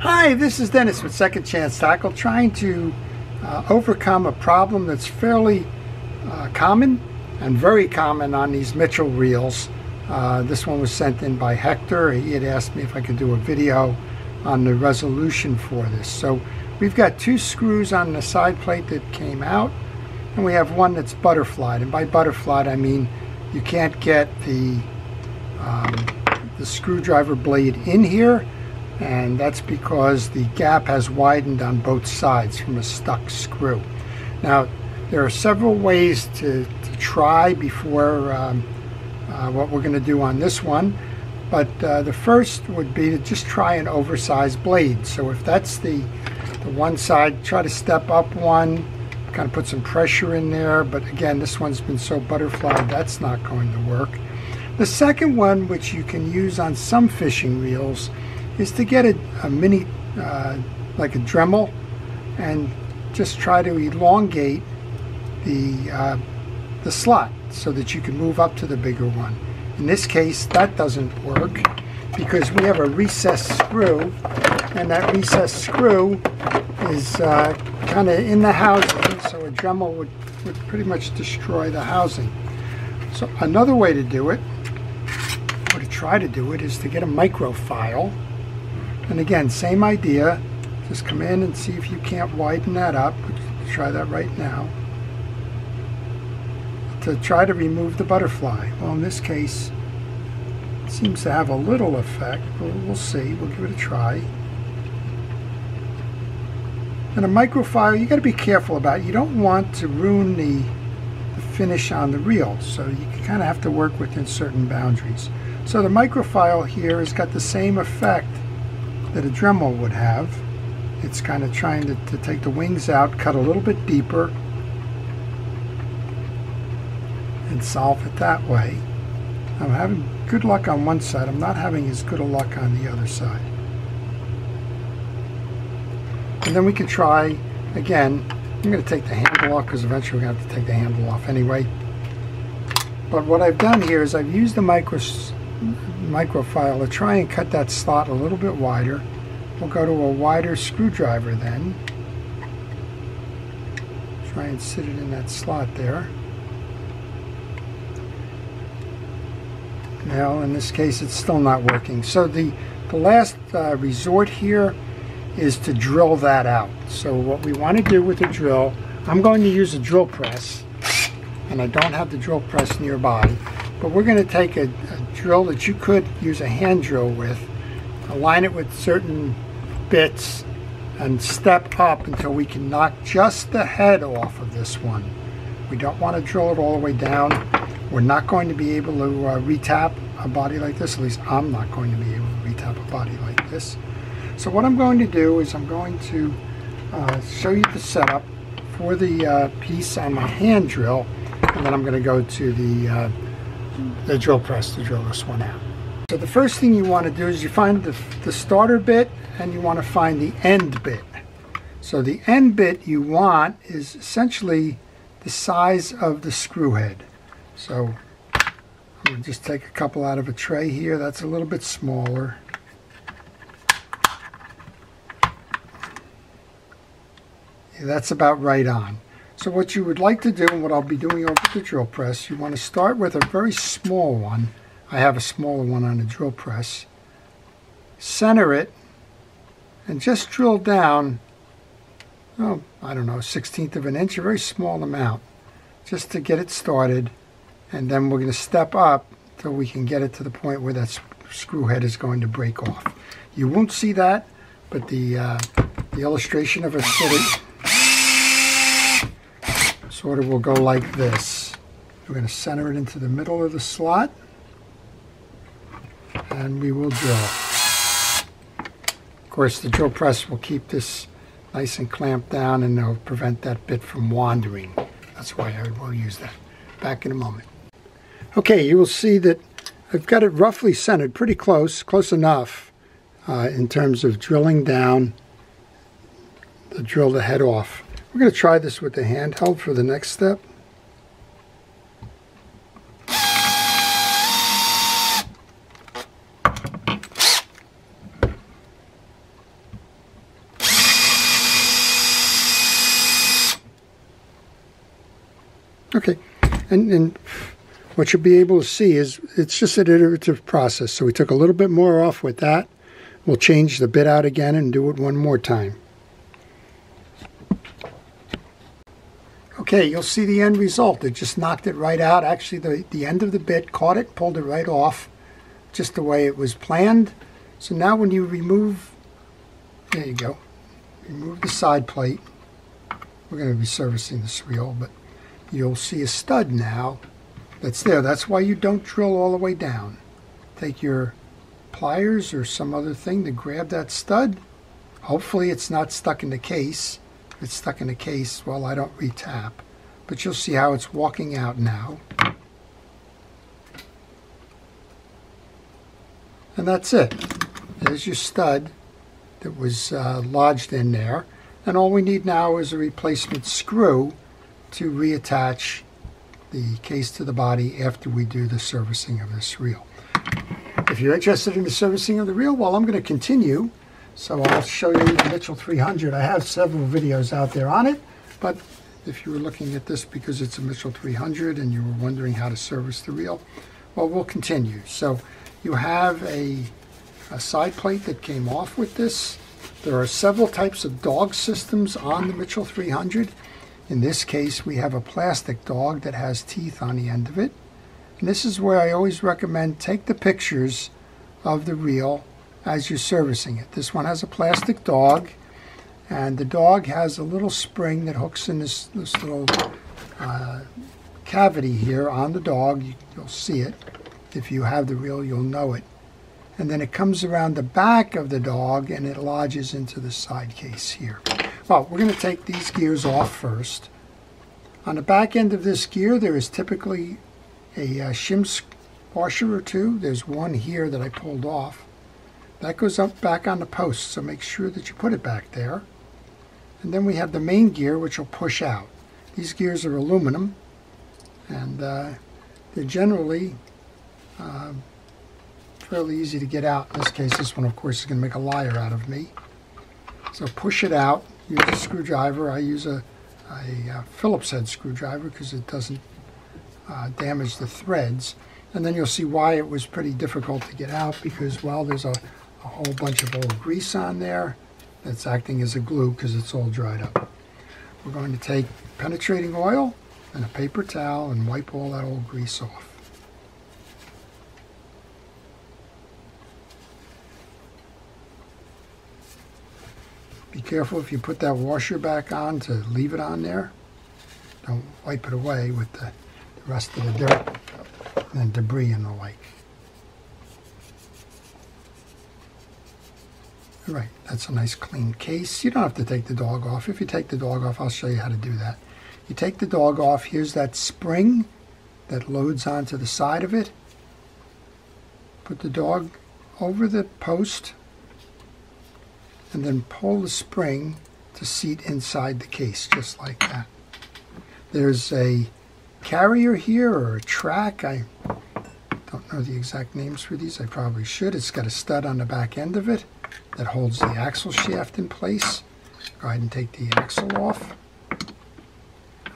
Hi, this is Dennis with Second Chance Tackle, trying to overcome a problem that's fairly common and very common on these Mitchell reels. This one was sent in by Hector. He had asked me if I could do a video on the resolution for this. So we've got two screws on the side plate that came out, and we have one that's butterflied. And by butterflied, I mean you can't get the screwdriver blade in here, and that's because the gap has widened on both sides from a stuck screw. Now, there are several ways to try before what we're going to do on this one, but the first would be to just try an oversized blade. So if that's the one side, try to step up one, kind of put some pressure in there, but again, this one's been so butterflied, that's not going to work. The second one, which you can use on some fishing reels, is to get a mini, like a Dremel, and just try to elongate the slot so that you can move up to the bigger one. In this case, that doesn't work because we have a recessed screw, and that recessed screw is kind of in the housing, so a Dremel would pretty much destroy the housing. So another way to do it, or to try to do it, is to get a micro file. And again, same idea, just come in and see if you can't widen that up. Let's try that right now. To try to remove the butterfly. Well, in this case, it seems to have a little effect. We'll see, we'll give it a try. And a microfile, you gotta be careful about it. You don't want to ruin the finish on the reel, so you kind of have to work within certain boundaries. So the microfile here has got the same effect that a Dremel would have. It's kind of trying to take the wings out, cut a little bit deeper, and solve it that way. I'm having good luck on one side. I'm not having as good a luck on the other side. And then we can try again. I'm going to take the handle off because eventually we're going to have to take the handle off anyway. But what I've done here is I've used the microfile to try and cut that slot a little bit wider. We'll go to a wider screwdriver then. Try and sit it in that slot there. Now, in this case, it's still not working. So the last resort here is to drill that out. So what we want to do with the drill, I'm going to use a drill press, and I don't have the drill press nearby, but we're going to take a drill that you could use a hand drill with, align it with certain bits, and step up until we can knock just the head off of this one. We don't want to drill it all the way down. We're not going to be able to retap a body like this. At least I'm not going to be able to retap a body like this. So what I'm going to do is I'm going to show you the setup for the piece on my hand drill, and then I'm going to go to the drill press to drill this one out. So the first thing you want to do is you find the starter bit, and you want to find the end bit. So the end bit you want is essentially the size of the screw head. So I'm going to just take a couple out of a tray here. That's a little bit smaller. Yeah, that's about right on. So what you would like to do, and what I'll be doing over the drill press, you want to start with a very small one. I have a smaller one on the drill press. Center it and just drill down, oh, I don't know, 1/16 of an inch, a very small amount, just to get it started. And then we're going to step up till we can get it to the point where that screw head is going to break off. You won't see that, but the illustration of a city sort of will go like this. We're going to center it into the middle of the slot, and we will drill. Of course, the drill press will keep this nice and clamped down, and it'll prevent that bit from wandering. That's why I will use that. Back in a moment. Okay, you will see that I've got it roughly centered, pretty close enough in terms of drilling down to drill the head off. We're going to try this with the handheld for the next step. Okay. And what you'll be able to see is it's just an iterative process. So we took a little bit more off with that. We'll change the bit out again and do it one more time. Okay, you'll see the end result. It just knocked it right out. Actually, the end of the bit caught it, pulled it right off, just the way it was planned. So now when you remove, there you go, remove the side plate. We're going to be servicing this wheel, but you'll see a stud now that's there. That's why you don't drill all the way down. Take your pliers or some other thing to grab that stud. Hopefully it's not stuck in the case. If it's stuck in the case, well, I don't re-tap. But you'll see how it's walking out now. And that's it. There's your stud that was lodged in there. And all we need now is a replacement screw to reattach the case to the body after we do the servicing of this reel. If you're interested in the servicing of the reel, well, I'm going to continue. So I'll show you the Mitchell 300. I have several videos out there on it, but if you were looking at this because it's a Mitchell 300 and you were wondering how to service the reel, well, we'll continue. So you have a side plate that came off with this. There are several types of dog systems on the Mitchell 300. In this case, we have a plastic dog that has teeth on the end of it. And this is where I always recommend take the pictures of the reel as you're servicing it. This one has a plastic dog, and the dog has a little spring that hooks in this little cavity here on the dog. You'll see it. If you have the reel, you'll know it. And then it comes around the back of the dog and it lodges into the side case here. Well, we're going to take these gears off first. On the back end of this gear, there is typically a shim washer or two. There's one here that I pulled off. That goes up back on the post, so make sure that you put it back there. And then we have the main gear, which will push out. These gears are aluminum, and they're generally fairly easy to get out. In this case, this one, of course, is going to make a liar out of me. So push it out. Use a screwdriver. I use a Phillips head screwdriver because it doesn't damage the threads. And then you'll see why it was pretty difficult to get out because, well, there's a whole bunch of old grease on there that's acting as a glue because it's all dried up. We're going to take penetrating oil and a paper towel and wipe all that old grease off. Be careful if you put that washer back on to leave it on there. Don't wipe it away with the rest of the dirt and debris and the like. All right, that's a nice clean case. You don't have to take the dog off. If you take the dog off, I'll show you how to do that. You take the dog off. Here's that spring that loads onto the side of it. Put the dog over the post, and then pull the spring to seat inside the case, just like that. There's a carrier here, or a track. I don't know the exact names for these. I probably should. It's got a stud on the back end of it that holds the axle shaft in place. Go ahead and take the axle off.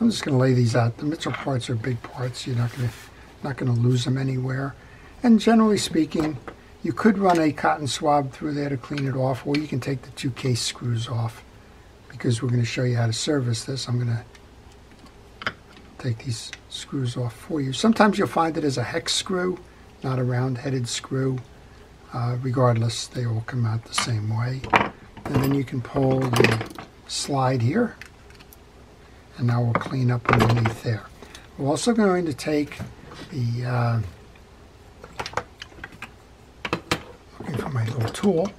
I'm just going to lay these out. The Mitchell parts are big parts. You're not going to lose them anywhere. And generally speaking, you could run a cotton swab through there to clean it off, or you can take the two case screws off because we're going to show you how to service this. I'm going to take these screws off for you. Sometimes you'll find it as a hex screw, not a round-headed screw. Regardless, they all come out the same way. And then you can pull the slide here, and now we'll clean up underneath there. We're also going to take the my little tool.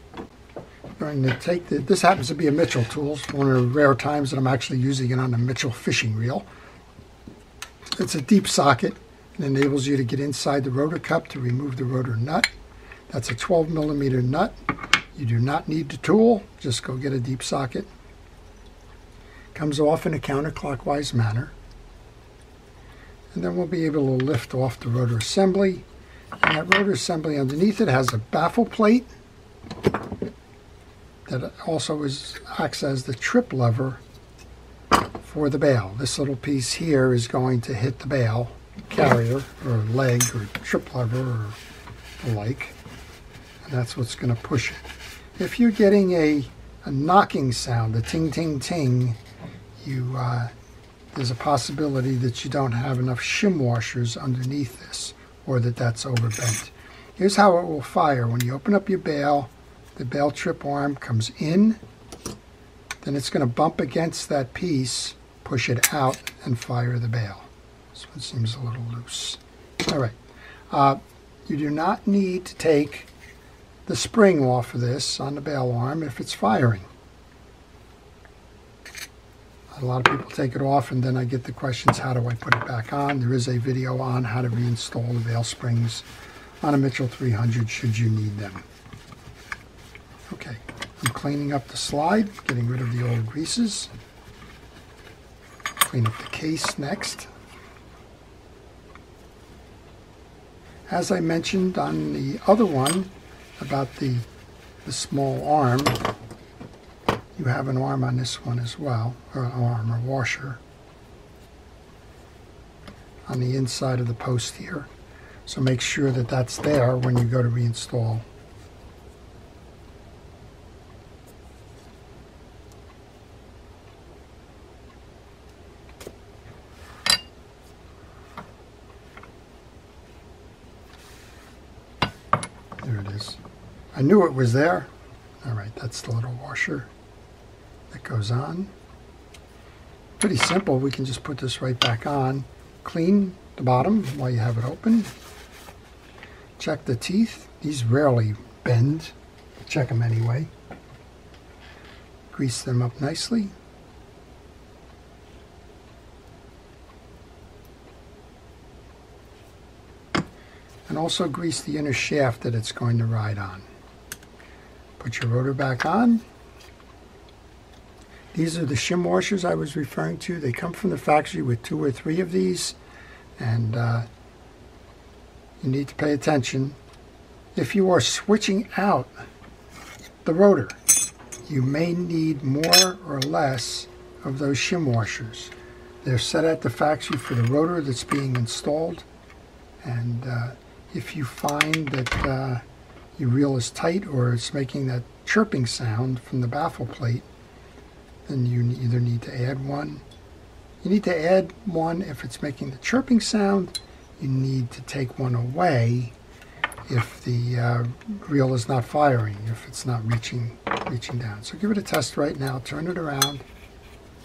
I'm going to take the, this happens to be a Mitchell tool. It's one of the rare times that I'm actually using it on a Mitchell fishing reel. It's a deep socket and enables you to get inside the rotor cup to remove the rotor nut. That's a 12mm nut. You do not need the tool. Just go get a deep socket. Comes off in a counterclockwise manner. And then we'll be able to lift off the rotor assembly. And that rotor assembly underneath it has a baffle plate that also acts as the trip lever for the bale. This little piece here is going to hit the bale carrier or leg or trip lever or the like, and that's what's going to push it. If you're getting a knocking sound, a ting ting ting, you there's a possibility that you don't have enough shim washers underneath this, or that's overbent. Here's how it will fire. When you open up your bale, the bale trip arm comes in, then it's going to bump against that piece, push it out, and fire the bale. This one seems a little loose. All right. You do not need to take the spring off of this on the bale arm if it's firing. A lot of people take it off, and then I get the questions, how do I put it back on? There is a video on how to reinstall the bale springs on a Mitchell 300 should you need them. Okay, I'm cleaning up the slide, getting rid of the old greases. Clean up the case next. As I mentioned on the other one about the small arm, you have an arm on this one as well, or an arm or washer on the inside of the post here. So make sure that that's there when you go to reinstall. There it is. I knew it was there. All right, that's the little washer that goes on. Pretty simple. We can just put this right back on. Clean the bottom while you have it open. Check the teeth. These rarely bend. Check them anyway. Grease them up nicely. And also grease the inner shaft that it's going to ride on. Put your rotor back on. These are the shim washers I was referring to. They come from the factory with 2 or 3 of these, and you need to pay attention. If you are switching out the rotor, you may need more or less of those shim washers. They're set at the factory for the rotor that's being installed, and if you find that your reel is tight or it's making that chirping sound from the baffle plate, then you either need to add one. You need to add one if it's making the chirping sound. You need to take one away if the reel is not firing, if it's not reaching down. So give it a test right now. Turn it around.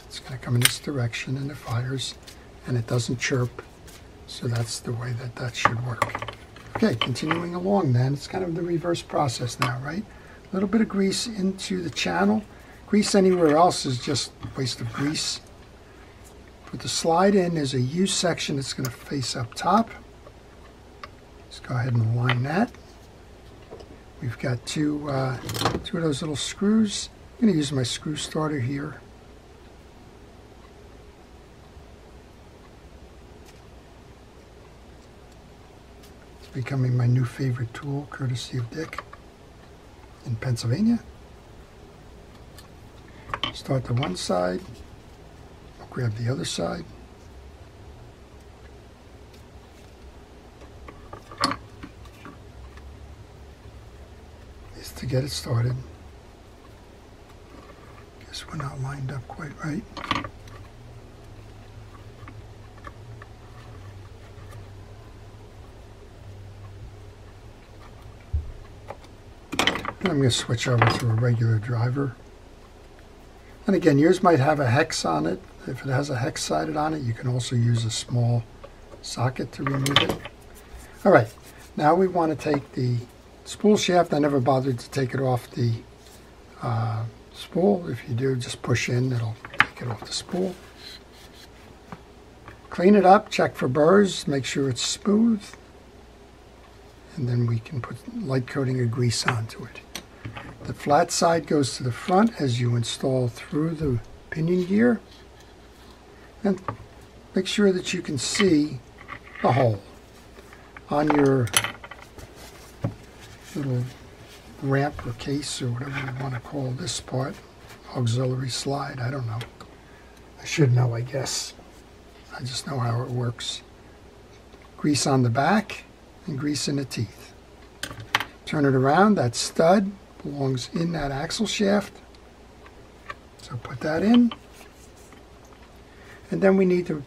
It's going to come in this direction, and it fires, and it doesn't chirp. So that's the way that should work. Okay, continuing along then. It's kind of the reverse process now, right? A little bit of grease into the channel. Grease anywhere else is just a waste of grease. Put the slide in. There's a U section that's going to face up top. Let's go ahead and align that. We've got two of those little screws. I'm going to use my screw starter here. It's becoming my new favorite tool, courtesy of Dick in Pennsylvania. Start to one side, I'll grab the other side. Just to get it started. Guess we're not lined up quite right. And I'm going to switch over to a regular driver. And again, yours might have a hex on it. If it has a hex sided on it, you can also use a small socket to remove it. All right, now we want to take the spool shaft. I never bothered to take it off the spool. If you do, just push in, it'll take it off the spool. Clean it up, check for burrs, make sure it's smooth, and then we can put light coating of grease onto it. The flat side goes to the front as you install through the pinion gear, and make sure that you can see the hole. On your little ramp or case or whatever you want to call this part, auxiliary slide, I don't know, I should know, I guess. I just know how it works. Grease on the back and grease in the teeth. Turn it around. That stud belongs in that axle shaft. So put that in. And then we need to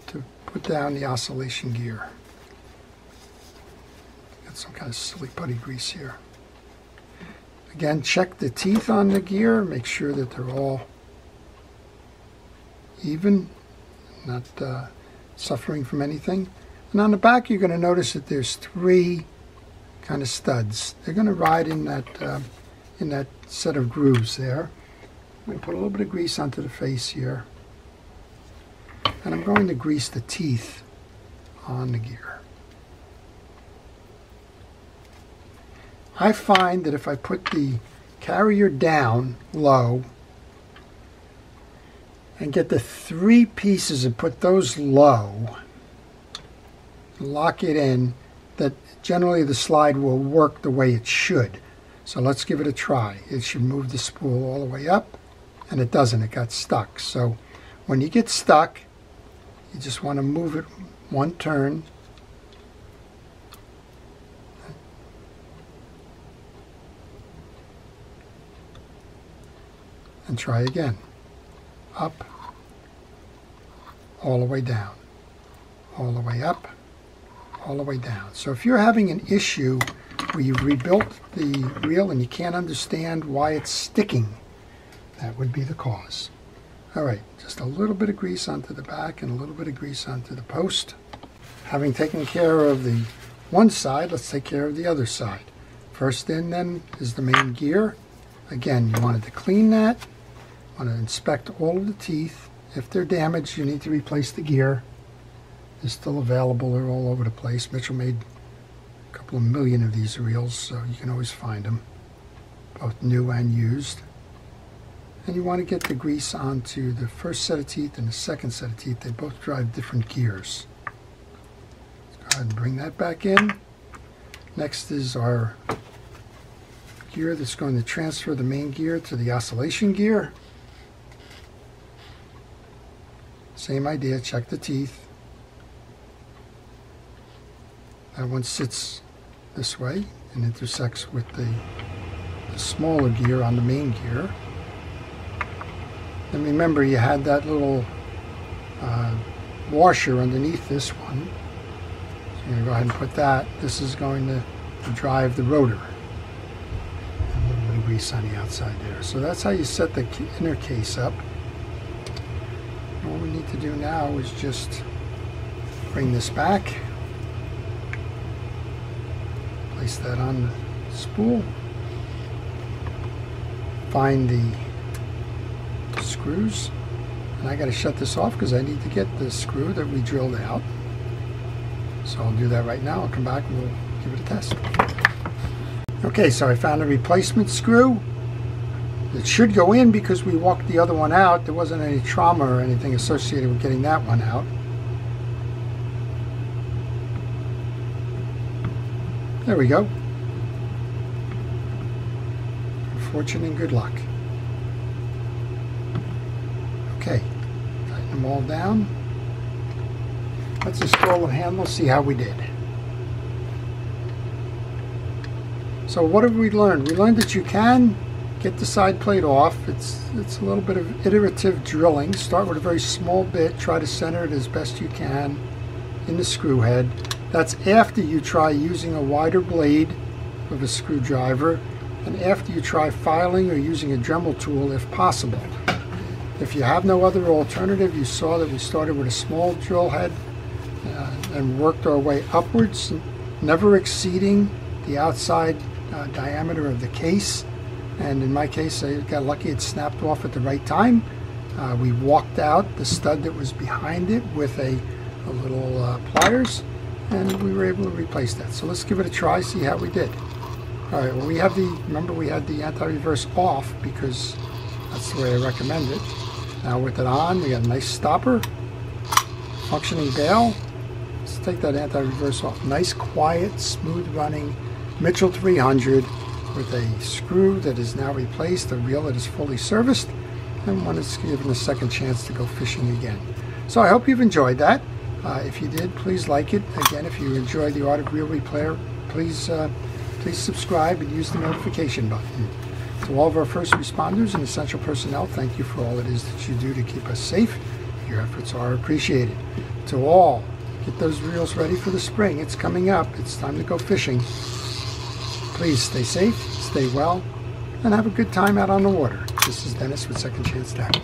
put down the oscillation gear. Got some kind of silly putty grease here. Again, check the teeth on the gear. Make sure that they're all even, not suffering from anything. And on the back, you're going to notice that there's three kind of studs. They're going to ride in that set of grooves there. I'm going to put a little bit of grease onto the face here. And I'm going to grease the teeth on the gear. I find that if I put the carrier down low and get the three pieces and put those low, lock it in, that generally the slide will work the way it should. So let's give it a try. It should move the spool all the way up, and it doesn't. It got stuck. So when you get stuck, you just want to move it one turn. And try again. Up, all the way down, all the way up, all the way down. So if you're having an issue where you've rebuilt the reel and you can't understand why it's sticking, that would be the cause. All right, just a little bit of grease onto the back and a little bit of grease onto the post. Having taken care of the one side, let's take care of the other side. First in then is the main gear. Again, you wanted to clean that. You want to inspect all of the teeth. If they're damaged, you need to replace the gear. They're still available. They're all over the place. Mitchell made a couple of million of these reels, so you can always find them, both new and used. And you want to get the grease onto the first set of teeth and the second set of teeth. They both drive different gears. Let's go ahead and bring that back in. Next is our gear that's going to transfer the main gear to the oscillation gear. Same idea, check the teeth. That one sits this way and intersects with the smaller gear on the main gear. And remember, you had that little washer underneath this one. So you're going to go ahead and put that. This is going to drive the rotor. On the outside there. So that's how you set the inner case up. What we need to do now is just bring this back, place that on the spool, find the screws, and I got to shut this off because I need to get the screw that we drilled out. So I'll do that right now. I'll come back and we'll give it a test. Okay, so I found a replacement screw. It should go in because we walked the other one out. There wasn't any trauma or anything associated with getting that one out. There we go. Good fortune and good luck. Okay, tighten them all down. Let's install the handle, see how we did. So what have we learned? We learned that you can get the side plate off. It's a little bit of iterative drilling. Start with a very small bit. Try to center it as best you can in the screw head. That's after you try using a wider blade of a screwdriver and after you try filing or using a Dremel tool if possible. If you have no other alternative, you saw that we started with a small drill head and worked our way upwards, never exceeding the outside diameter of the case, and in my case I got lucky, it snapped off at the right time. We walked out the stud that was behind it with a little pliers, and we were able to replace that. So let's give it a try, see how we did. All right, well, we have the, remember we had the anti-reverse off because that's the way I recommend it. Now with it on, we got a nice stopper, functioning bail. Let's take that anti-reverse off. Nice, quiet, smooth running Mitchell 300 with a screw that is now replaced, a reel that is fully serviced, and one is given a second chance to go fishing again. So I hope you've enjoyed that. If you did, please like it. Again, if you enjoy the Art of Real Replayer, please subscribe and use the notification button. To all of our first responders and essential personnel, thank you for all it is that you do to keep us safe. Your efforts are appreciated. To all, get those reels ready for the spring. It's coming up. It's time to go fishing. Please stay safe, stay well, and have a good time out on the water. This is Dennis with Second Chance Tackle.